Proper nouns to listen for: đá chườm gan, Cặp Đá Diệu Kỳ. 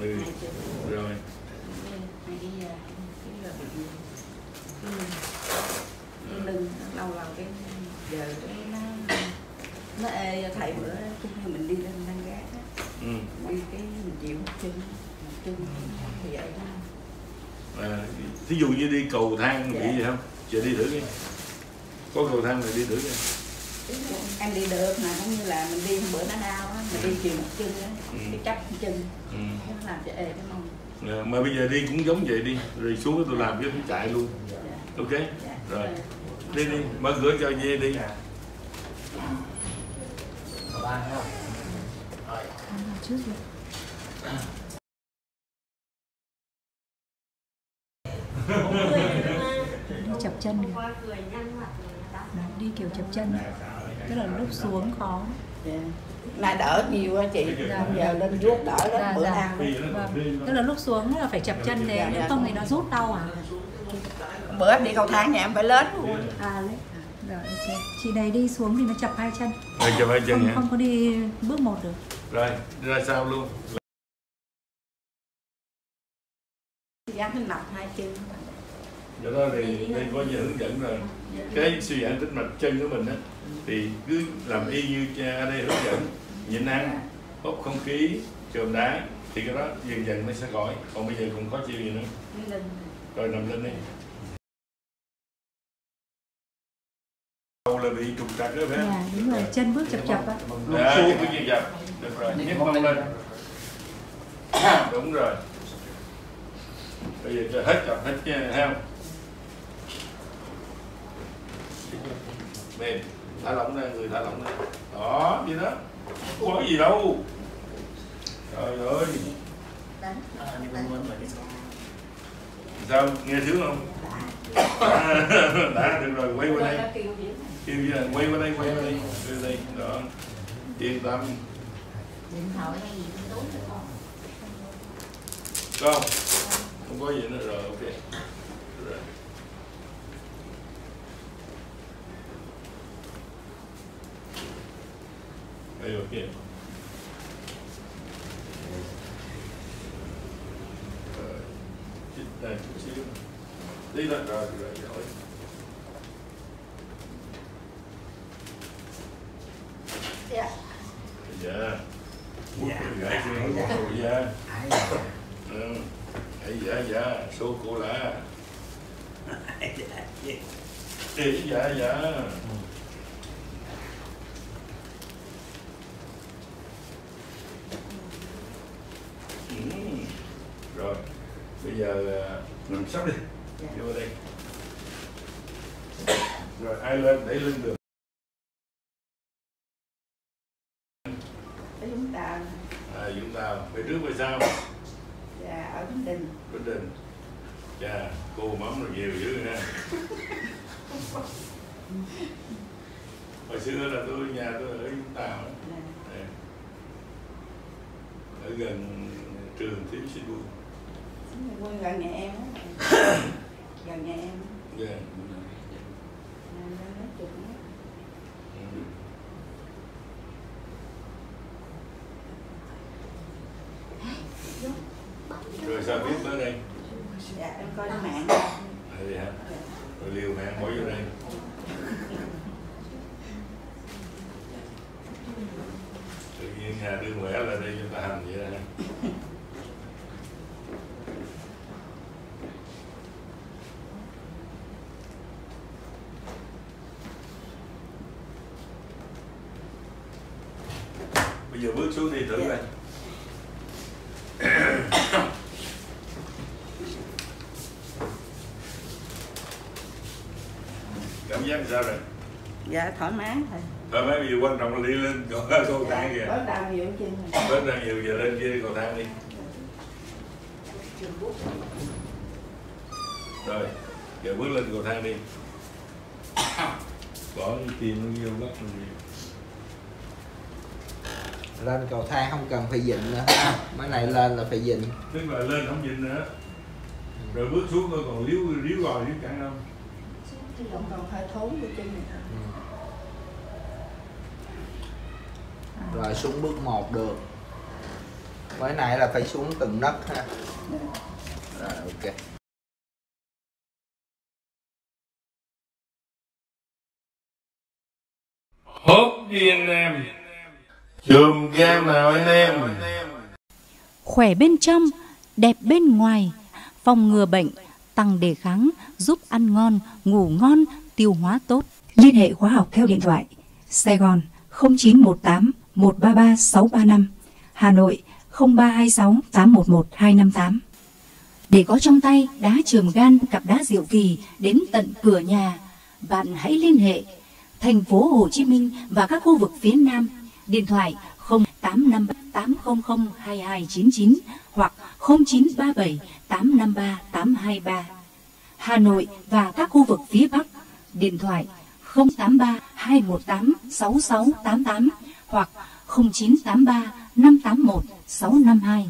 Ừ, rồi. Đừng lâu lâu cái giờ nó ê thầy bữa mình đi lên Nam Gác á, đi cái mình chịu một chân thì vậy đó. À, thí dụ như đi cầu thang bị gì không? Giờ đi thử đi. Có cầu thang này đi thử đi. Em đi được mà cũng như là mình đi bữa nó đau á, mình đi chìu một chân á, cái chắp chân, nó làm cho ê cái mông. À, mà bây giờ đi cũng giống vậy đi, rồi xuống tôi làm cái tôi chạy luôn. Ok, rồi đi đi, mở cửa cho dê đi. Chập chân đi, kiểu chập chân tức là lúc xuống khó. Nãy đỡ nhiều á chị, giờ lên rút đỡ lắm, bữa ăn tức là lúc xuống là phải chập chân thế, nếu không thì nó rút đau. À, bữa đi cầu thang nhà em phải lớn luôn. À, rồi, ok. Chị này đi xuống thì nó chập hai chân. Rồi, chập hai chân không, không có đi bước một được. Rồi, ra sao luôn. Dám nó nằm hai chân. Vậy đó thì đây có nhà hướng dẫn rồi. Cái suy giãn tĩnh mạch chân của mình á thì cứ làm y như cha đây hướng dẫn, nhịn ăn, hút không khí, chườm đá thì cái đó dần dần nó sẽ khỏi. Còn bây giờ cũng có chiêu gì nữa. Rồi nằm lên đi. Là bị trục trặc đó phải không? À, đúng rồi, chân bước chập chập á. À, chân bước chập chập. Được rồi, nhấc mông lên. Đúng rồi. Bây giờ cho hết chập hết nha, thấy không? Mềm, thả lỏng ra, người thả lỏng ra. Đó, như đó. Không có gì đâu. Trời ơi. Sao, nghe sướng không? Đã, được rồi, quay qua đây. Kêu như là quay qua đây, quay qua đây, quay qua đây, đó, yên tâm. Điện thoại hay gì cũng tốn được không? Không, không có gì nữa rồi, ok. Rồi. Đây, ok. Rồi, chích này chút xíu. Đi lên rồi, rồi, rồi. Dạ. Dạ. Dạ. Dạ. Số cô là. Dạ. Dạ. Rồi. Bây giờ nằm sắp đi. Đi vào đây. Rồi ai lên để lên được. Về trước về sau. Dạ, ở Bình Định. Bình Định. Dạ, cô mắm rồi nhiều dữ ha. Hồi xưa là tôi nhà tôi ở Vũng Tàu. Dạ. Ở gần trường Thím Sinh Quân. Quân gần nhà em á. Gần nhà em. Dạ. Rồi sao biết tới đây? Dạ, em coi trên mạng. À, vậy hả? Rồi liều mạng bỏ vô đây. Tự nhiên nhà đưa khỏe là đây chúng ta hành vậy hả? Bây giờ bước xuống đi thử coi. Cảm giác sao rồi? Dạ thoải mái thôi. Thoải mái, bây giờ quan trọng là đi lên cầu thang kìa. Bớt đau nhiều chân. Bớt đau nhiều, giờ lên kia cầu thang đi. Rồi, giờ bước lên cầu thang đi. Bỏ cái tim nó vô lắc mình. Lên cầu thang không cần phải dịnh nữa. Mới này lên là phải dịnh. Tức là lên không dịnh nữa. Rồi bước xuống thôi còn líu gòi líu cản không? Còn hơi thốn của chân này. Rồi xuống bước 1 được. Mới nãy là phải xuống từng nấc ha. Rồi, ok. Hốp đi anh em. Chùm game nào anh em. Khỏe bên trong, đẹp bên ngoài, phòng ngừa bệnh, tăng đề kháng, giúp ăn ngon, ngủ ngon, tiêu hóa tốt. Liên hệ khóa học theo điện thoại: Sài Gòn 0918 133 635, Hà Nội 0326 811 258. Để có trong tay đá chườm gan Cặp Đá Diệu Kỳ đến tận cửa nhà, bạn hãy liên hệ thành phố Hồ Chí Minh và các khu vực phía Nam. Điện thoại 0858002299 hoặc 0937853823. Hà Nội và các khu vực phía Bắc, điện thoại 0832186688 hoặc 0983581652.